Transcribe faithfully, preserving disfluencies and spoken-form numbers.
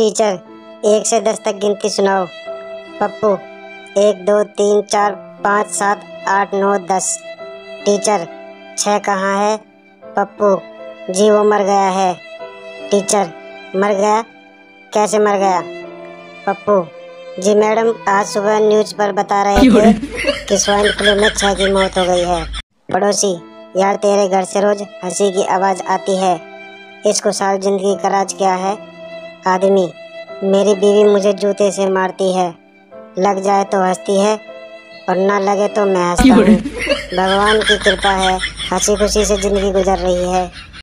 Teacher एक से दस तक गिनती सुनाओ। पप्पू एक दो तीन चार पाँच सात आठ नौ दस। टीचर छः कहाँ है? पप्पू जी वो मर गया है। टीचर मर गया? कैसे मर गया? पप्पू जी मैडम आज सुबह न्यूज़ पर बता रहे थे कि स्वाइन फ्लू में छः की मौत हो गई है। पड़ोसी यार तेरे घर से रोज हंसी की आवाज़ आती है, इस खुशहाल जिंदगी का राज क्या है? आदमी मेरी बीवी मुझे जूते से मारती है, लग जाए तो हंसती है और ना लगे तो मैं हंसता हूँ। भगवान की कृपा है, हंसी खुशी से ज़िंदगी गुजर रही है।